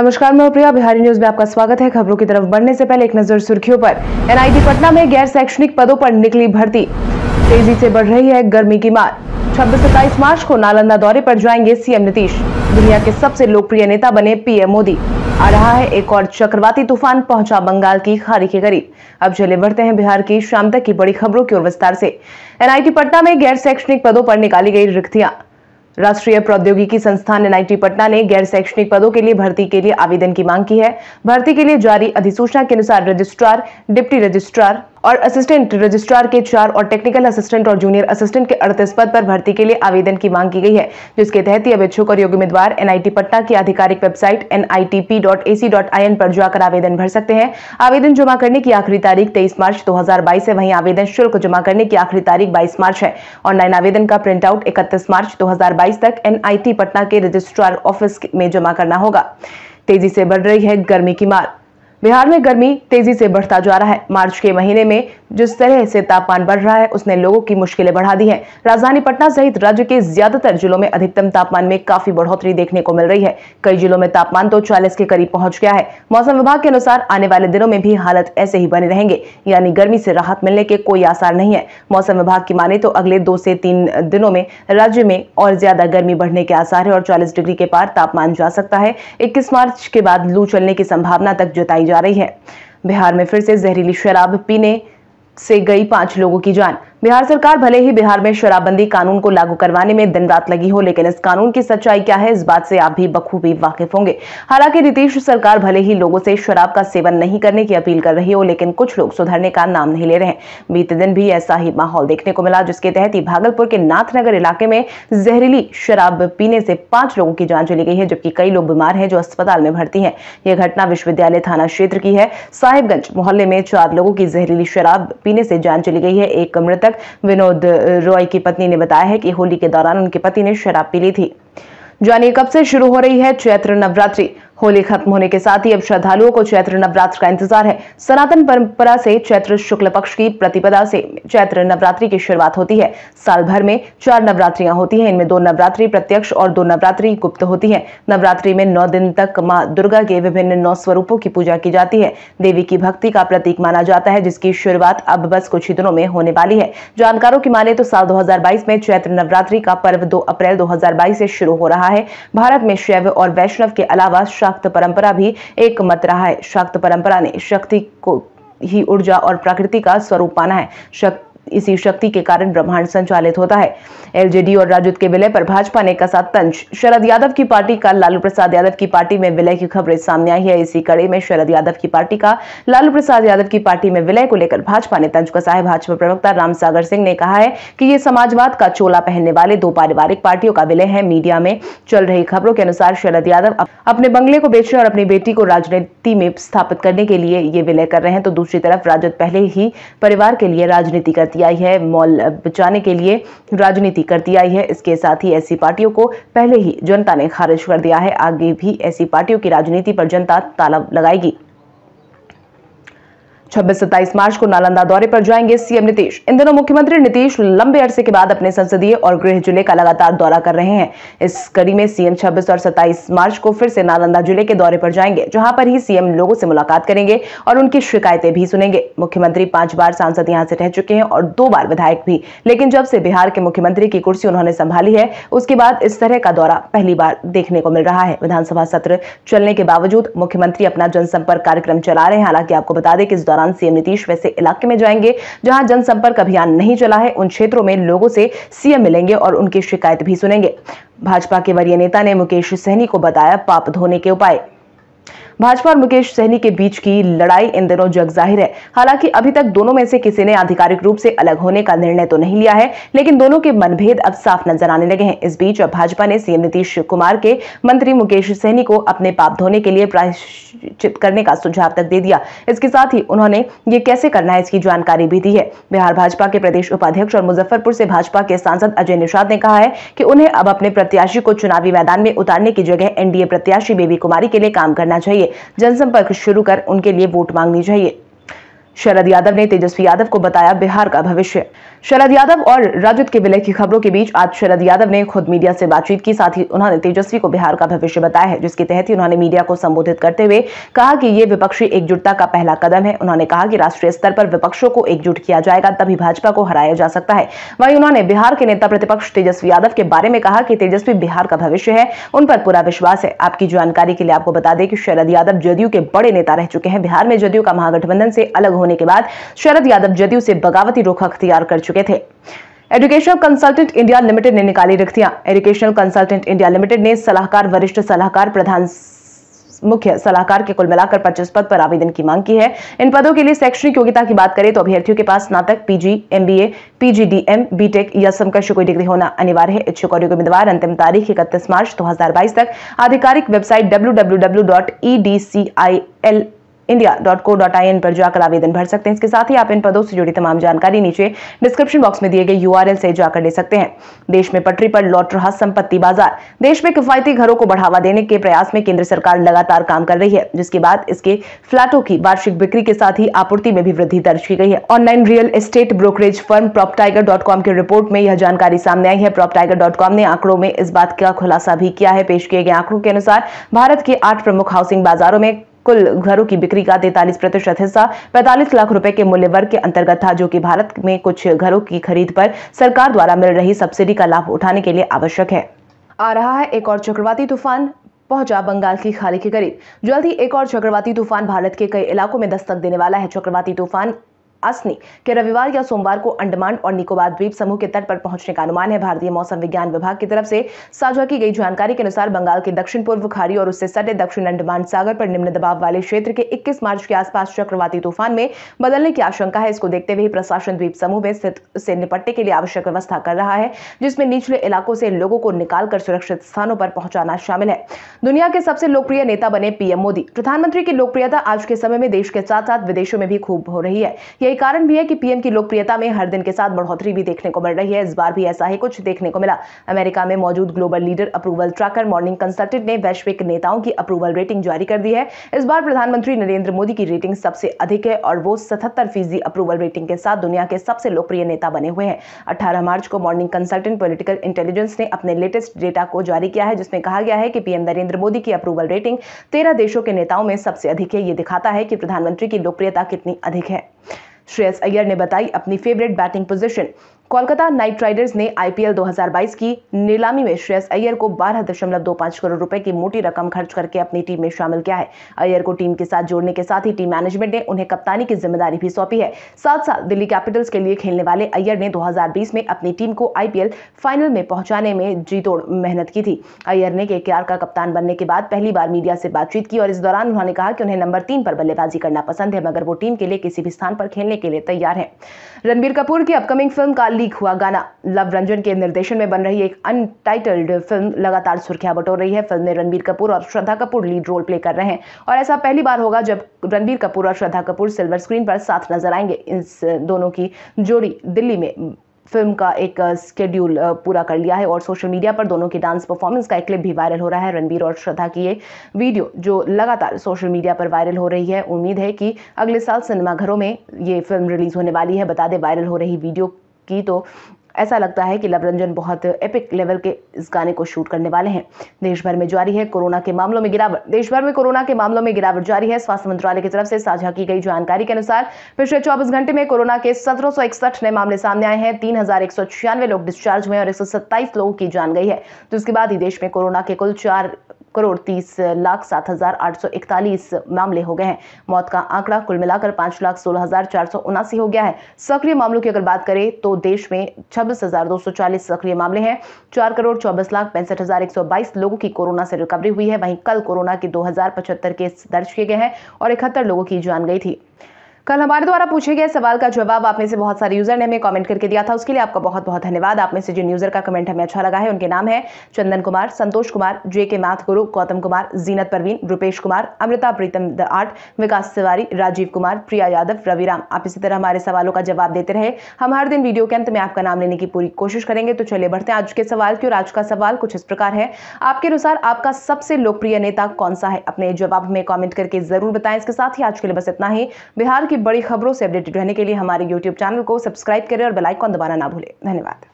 नमस्कार, मैं प्रिया बिहारी, न्यूज में आपका स्वागत है। खबरों की तरफ बढ़ने से पहले एक नजर सुर्खियों पर। एनआईटी पटना में गैर शैक्षणिक पदों पर निकली भर्ती, तेजी से बढ़ रही है गर्मी की मार। 26-27 मार्च को नालंदा दौरे पर जाएंगे सीएम नीतीश। दुनिया के सबसे लोकप्रिय नेता बने पीएम मोदी। आ रहा है एक और चक्रवाती तूफान, पहुंचा बंगाल की खाड़ी के करीब। अब चले बढ़ते हैं बिहार की शाम तक की बड़ी खबरों की ओर विस्तार से। एनआईटी पटना में गैर शैक्षणिक पदों पर निकाली गई रिक्तियां। राष्ट्रीय प्रौद्योगिकी संस्थान एनआईटी पटना ने गैर शैक्षणिक पदों के लिए भर्ती के लिए आवेदन की मांग की है। भर्ती के लिए जारी अधिसूचना के अनुसार रजिस्ट्रार, डिप्टी रजिस्ट्रार और असिस्टेंट रजिस्ट्रार के 4 और टेक्निकल असिस्टेंट और जूनियर असिस्टेंट के 38 पद पर भर्ती के लिए आवेदन की मांग की गई है, जिसके तहत ही अब इच्छुक और योग्य उम्मीदवार एनआईटी पटना की आधिकारिक वेबसाइट nitp.ac.in पर जाकर आवेदन भर सकते हैं। आवेदन जमा करने की आखिरी तारीख 23 मार्च 2022 है। वहीं आवेदन शुल्क जमा करने की आखिरी तारीख 22 मार्च है। ऑनलाइन आवेदन का प्रिंट आउट 31 मार्च 2022 तक एनआईटी पटना के रजिस्ट्रार ऑफिस में जमा करना होगा। तेजी से बढ़ रही है गर्मी की मार। बिहार में गर्मी तेजी से बढ़ता जा रहा है। मार्च के महीने में जिस तरह से तापमान बढ़ रहा है, उसने लोगों की मुश्किलें बढ़ा दी हैं। राजधानी पटना सहित राज्य के ज्यादातर जिलों में अधिकतम तापमान में काफी बढ़ोतरी देखने को मिल रही है। कई जिलों में तापमान तो 40 के करीब पहुंच गया है। मौसम विभाग के अनुसार आने वाले दिनों में भी हालत ऐसे ही बने रहेंगे, यानी गर्मी से राहत मिलने के कोई आसार नहीं है। मौसम विभाग की माने तो अगले 2 से 3 दिनों में राज्य में और ज्यादा गर्मी बढ़ने के आसार है और 40 डिग्री के पार तापमान जा सकता है। 21 मार्च के बाद लू चलने की संभावना तक जताई जा रही है। बिहार में फिर से जहरीली शराब पीने से गई 5 लोगों की जान। बिहार सरकार भले ही बिहार में शराबबंदी कानून को लागू करवाने में दिन रात लगी हो, लेकिन इस कानून की सच्चाई क्या है, इस बात से आप भी बखूबी वाकिफ होंगे। हालांकि नीतीश सरकार भले ही लोगों से शराब का सेवन नहीं करने की अपील कर रही हो, लेकिन कुछ लोग सुधरने का नाम नहीं ले रहे हैं। बीते दिन भी ऐसा ही माहौल देखने को मिला, जिसके तहत ही भागलपुर के नाथनगर इलाके में जहरीली शराब पीने से 5 लोगों की जान चली गई है, जबकि कई लोग बीमार हैं जो अस्पताल में भर्ती है। यह घटना विश्वविद्यालय थाना क्षेत्र की है। साहिबगंज मोहल्ले में 4 लोगों की जहरीली शराब पीने से जान चली गई है। एक मृतक विनोद रॉय की पत्नी ने बताया है कि होली के दौरान उनके पति ने शराब पी ली थी। जानिए कब से शुरू हो रही है चैत्र नवरात्रि। होली खत्म होने के साथ ही अब श्रद्धालुओं को चैत्र नवरात्र का इंतजार है। सनातन परंपरा से चैत्र शुक्ल पक्ष की प्रतिपदा से चैत्र नवरात्रि की शुरुआत होती है। साल भर में 4 नवरात्रियां होती हैं। इनमें 2 नवरात्रि प्रत्यक्ष और 2 नवरात्रि गुप्त होती हैं। नवरात्रि में 9 दिन तक मां दुर्गा के विभिन्न 9 स्वरूपों की पूजा की जाती है। देवी की भक्ति का प्रतीक माना जाता है, जिसकी शुरुआत अब बस कुछ ही दिनों में होने वाली है। जानकारों की माने तो साल 2022 में चैत्र नवरात्रि का पर्व 2 अप्रैल 2022 से शुरू हो रहा है। भारत में शैव और वैष्णव के अलावा शाक्त परंपरा भी एक मत रहा है। शाक्त परंपरा ने शक्ति को ही ऊर्जा और प्रकृति का स्वरूप माना है। इसी शक्ति के कारण ब्रह्मांड संचालित होता है। एलजेडी और राजद के विलय पर भाजपा ने कसा तंज। शरद यादव की पार्टी का लालू प्रसाद यादव की पार्टी में विलय की खबरें सामने आई है। इसी कड़ी में शरद यादव की पार्टी का लालू प्रसाद यादव की पार्टी में विलय को लेकर भाजपा ने तंज कसा है। भाजपा प्रवक्ता राम सिंह ने कहा है कि ये समाजवाद का चोला पहनने वाले 2 पारिवारिक पार्टियों का विलय है। मीडिया में चल रही खबरों के अनुसार शरद यादव अपने बंगले को बेचने और अपनी बेटी को राजनीति में स्थापित करने के लिए ये विलय कर रहे हैं, तो दूसरी तरफ राजद पहले ही परिवार के लिए राजनीति करती आई है, मॉल बचाने के लिए राजनीति करती आई है। इसके साथ ही ऐसी पार्टियों को पहले ही जनता ने खारिज कर दिया है। आगे भी ऐसी पार्टियों की राजनीति पर जनता ताला लगाएगी। 26-27 मार्च को नालंदा दौरे पर जाएंगे सीएम नीतीश। इन दिनों मुख्यमंत्री नीतीश लंबे अरसे के बाद अपने संसदीय और गृह जिले का लगातार दौरा कर रहे हैं। इस कड़ी में सीएम 26 और 27 मार्च को फिर से नालंदा जिले के दौरे पर जाएंगे, जहां पर ही सीएम लोगों से मुलाकात करेंगे और उनकी शिकायतें भी सुनेंगे। मुख्यमंत्री 5 बार सांसद यहां से रह चुके हैं और 2 बार विधायक भी, लेकिन जब से बिहार के मुख्यमंत्री की कुर्सी उन्होंने संभाली है, उसके बाद इस तरह का दौरा पहली बार देखने को मिल रहा है। विधानसभा सत्र चलने के बावजूद मुख्यमंत्री अपना जनसंपर्क कार्यक्रम चला रहे हैं। हालांकि आपको बता दें कि इस दौरान सीएम नीतीश वैसे इलाके में जाएंगे जहां जनसंपर्क अभियान नहीं चला है। उन क्षेत्रों में लोगों से सीएम मिलेंगे और उनकी शिकायत भी सुनेंगे। भाजपा के वरीय नेता ने मुकेश सहनी को बताया पाप धोने के उपाय। भाजपा और मुकेश सहनी के बीच की लड़ाई इन दिनों जग जाहिर है। हालांकि अभी तक दोनों में से किसी ने आधिकारिक रूप से अलग होने का निर्णय तो नहीं लिया है, लेकिन दोनों के मनभेद अब साफ नजर आने लगे हैं। इस बीच अब भाजपा ने सीएम नीतीश कुमार के मंत्री मुकेश सहनी को अपने पाप धोने के लिए प्रायश्चित करने का सुझाव तक दे दिया। इसके साथ ही उन्होंने ये कैसे करना है, इसकी जानकारी भी दी है। बिहार भाजपा के प्रदेश उपाध्यक्ष और मुजफ्फरपुर से भाजपा के सांसद अजय निषाद ने कहा है कि उन्हें अब अपने प्रत्याशी को चुनावी मैदान में उतारने की जगह एनडीए प्रत्याशी बेबी कुमारी के लिए काम करना चाहिए। जनसंपर्क शुरू कर उनके लिए वोट मांगनी चाहिए। शरद यादव ने तेजस्वी यादव को बताया बिहार का भविष्य। शरद यादव और राजद के विलय की खबरों के बीच आज शरद यादव ने खुद मीडिया से बातचीत की। साथ ही उन्होंने तेजस्वी को बिहार का भविष्य बताया है, जिसके तहत ही उन्होंने मीडिया को संबोधित करते हुए कहा कि ये विपक्षी एकजुटता का पहला कदम है। उन्होंने कहा कि राष्ट्रीय स्तर पर विपक्षों को एकजुट किया जाएगा तभी भाजपा को हराया जा सकता है। वहीं उन्होंने बिहार के नेता प्रतिपक्ष तेजस्वी यादव के बारे में कहा कि तेजस्वी बिहार का भविष्य है, उन पर पूरा विश्वास है। आपकी जानकारी के लिए आपको बता दें कि शरद यादव जदयू के बड़े नेता रह चुके हैं। बिहार में जदयू का महागठबंधन से अलग होने के बाद शरद यादव जदयू से बगावती रुख अख्तियार कर चुके थे। एजुकेशनल कंसलटेंट इंडिया लिमिटेड ने निकाली रिक्तियां। एजुकेशनल कंसलटेंट इंडिया लिमिटेड ने सलाहकार, वरिष्ठ सलाहकार, प्रधान मुख्य सलाहकार के कुल मिलाकर 25 पद पर आवेदन की मांग की है। इन पदों के लिए शैक्षणिक योग्यता की बात करें तो अभ्यर्थियों के पास स्नातक, पीजी, एमबीए, पीजीडीएम, बीटेक या समकक्ष कोई डिग्री होना अनिवार्य है। इच्छुक और योग्य उम्मीदवार अंतिम तारीख 31 मार्च 2022 तक आधिकारिक वेबसाइट www.edcil.india.co.in पर जाकर आवेदन भर सकते हैं। इसके साथ ही आप इन पदों से जुड़ी तमाम जानकारी नीचे डिस्क्रिप्शन बॉक्स में दिए गए यूआरएल से जाकर ले सकते हैं। देश में पटरी पर लौट रहा संपत्ति बाजार। देश में किफायती घरों को बढ़ावा देने के प्रयास में केंद्र सरकार लगातार काम कर रही है, जिसके बाद इसके फ्लैटों की वार्षिक बिक्री के साथ ही आपूर्ति में भी वृद्धि दर्ज की गई है। Online real estate brokerage firm PropTiger की रिपोर्ट में यह जानकारी सामने आई है। प्रॉप टाइगर.com ने आंकड़ों में इस बात का खुलासा भी किया है। पेश किए गए आंकड़ों के अनुसार भारत के 8 प्रमुख हाउसिंग बाजारों में कुल घरों की बिक्री का 43% हिस्सा 45 लाख रुपए के मूल्य वर्ग के अंतर्गत था, जो कि भारत में कुछ घरों की खरीद पर सरकार द्वारा मिल रही सब्सिडी का लाभ उठाने के लिए आवश्यक है। आ रहा है एक और चक्रवाती तूफान, पहुंचा बंगाल की खाड़ी के करीब। जल्द ही एक और चक्रवाती तूफान भारत के कई इलाकों में दस्तक देने वाला है। चक्रवाती तूफान असनी के रविवार या सोमवार को अंडमान और निकोबार द्वीप समूह के तट पर पहुंचने का अनुमान है। भारतीय मौसम विज्ञान विभाग की तरफ से साझा की गई जानकारी के अनुसार बंगाल के दक्षिण पूर्व खाड़ी और उससे सटे दक्षिण अंडमान सागर पर निम्न दबाव वाले क्षेत्र के 21 मार्च के आसपास चक्रवाती तूफान में बदलने की आशंका है। इसको देखते हुए प्रशासन द्वीप समूह में स्थित से निपटने के लिए आवश्यक व्यवस्था कर रहा है, जिसमें निचले इलाकों से लोगों को निकालकर सुरक्षित स्थानों पर पहुंचाना शामिल है। दुनिया के सबसे लोकप्रिय नेता बने पीएम मोदी। प्रधानमंत्री की लोकप्रियता आज के समय में देश के साथ साथ विदेशों में भी खूब हो रही है। यही कारण भी है कि पीएम की लोकप्रियता में हर दिन के साथ बढ़ोतरी भी देखने को मिल रही है। इस बार भी ऐसा ही कुछ देखने को मिला। अमेरिका में मौजूद global leader approval tracker morning consultant ने वैश्विक नेताओं की अप्रूवल रेटिंग जारी कर दी है। इस बार प्रधानमंत्री नरेंद्र मोदी की रेटिंग सबसे अधिक है और वो 77% अप्रूवल रेटिंग के साथ दुनिया के सबसे लोकप्रिय नेता बने हुए हैं। 18 मार्च को मॉर्निंग कंसल्टेंट पोलिटिकल इंटेलिजेंस ने अपने लेटेस्ट डेटा को जारी किया है, जिसमें कहा गया है कि पीएम नरेंद्र मोदी की अप्रूवल रेटिंग 13 देशों के नेताओं में सबसे अधिक है। ये दिखाता है कि प्रधानमंत्री की लोकप्रियता कितनी अधिक है। श्रेयस अय्यर ने बताई अपनी favourite batting position. Kolkata knight riders ने आईपीएल 2022 की नीलामी में श्रेयस अय्यर को 12.25 करोड़ रुपए की मोटी रकम खर्च करके अपनी टीम में शामिल किया है। अय्यर को टीम के साथ जोड़ने के साथ ही टीम मैनेजमेंट ने उन्हें कप्तानी की जिम्मेदारी भी सौंपी है। साथ साथ दिल्ली कैपिटल्स के लिए खेलने वाले अय्यर ने 2020 में अपनी टीम को आईपीएल फाइनल में पहुंचाने में जी तोड़ मेहनत की थी। अय्यर ने केकेआर का कप्तान बनने के बाद पहली बार मीडिया से बातचीत की और इस दौरान उन्होंने कहा कि उन्हें नंबर 3 पर बल्लेबाजी करना पसंद है, मगर वो टीम के लिए किसी भी स्थान पर खेलने के लिए तैयार है। रणबीर कपूर की अपकमिंग फिल्म का लीक हुआ गाना। लव रंजन के निर्देशन में बन रही एक अनटाइटल्ड फिल्म लगातार सुर्खियां बटोर रही है। फिल्म में रणबीर कपूर और Shraddha Kapoor lead role play कर रहे हैं और ऐसा पहली बार होगा जब रणबीर कपूर और श्रद्धा कपूर सिल्वर स्क्रीन पर साथ नजर आएंगे। इस दोनों की जोड़ी दिल्ली में फिल्म का एक स्केड्यूल पूरा कर लिया है और सोशल मीडिया पर दोनों की डांस परफॉर्मेंस का एक क्लिप भी वायरल हो रहा है। रणबीर और श्रद्धा की ये वीडियो जो लगातार सोशल मीडिया पर वायरल हो रही है, उम्मीद है कि अगले साल सिनेमाघरों में ये फिल्म रिलीज होने वाली है। बता दें वायरल हो रही वीडियो की तो ऐसा लगता है कि लवरंजन बहुत एपिक लेवल के इस गाने को शूट करने वाले हैं। देश भर में जारी है कोरोना के मामलों में गिरावट। देश भर में कोरोना के मामलों में गिरावट जारी है। स्वास्थ्य मंत्रालय की तरफ से साझा की गई जानकारी के अनुसार पिछले 24 घंटे में कोरोना के 1761 नए मामले सामने आए हैं। 3196 लोग डिस्चार्ज हुए और 127 लोगों की जान गई है। जिसके बाद ही देश में कोरोना के कुल 4,30,07,841 मामले हो गए हैं। मौत का आंकड़ा कुल मिलाकर 5,16,479 हो गया है। सक्रिय मामलों की अगर बात करें तो देश में 26,240 सक्रिय मामले हैं। 4,24,65,122 लोगों की कोरोना से रिकवरी हुई है। वहीं कल कोरोना के 2,075 केस दर्ज किए गए हैं और 71 लोगों की जान गई थी। कल हमारे द्वारा पूछे गए सवाल का जवाब आप में से बहुत सारे यूजर ने हमें कमेंट करके दिया था, उसके लिए आपका बहुत बहुत धन्यवाद। आप में से जिन यूजर का कमेंट हमें अच्छा लगा है उनके नाम है Chandan Kumar, Santosh Kumar, JK math guru, Gautam Kumar, Zeenat Parveen, Rupesh Kumar, Amrita Pritam the art, Vikas Tiwari, Rajeev Kumar, Priya Yadav, Raviram. आप इसी तरह हमारे सवालों का जवाब देते रहे। हम हर दिन वीडियो के अंत में आपका नाम लेने की पूरी कोशिश करेंगे। तो चलिए बढ़ते हैं आज के सवाल की ओर। आज का सवाल कुछ इस प्रकार है, आपके अनुसार आपका सबसे लोकप्रिय नेता कौन सा है? अपने जवाब में कॉमेंट करके जरूर बताएं। इसके साथ ही आज के लिए बस इतना ही। बिहार की बड़ी खबरों से अपडेटेड रहने के लिए हमारे यूट्यूब चैनल को सब्सक्राइब करें और बेल आइकॉन दबाना ना भूलें। धन्यवाद।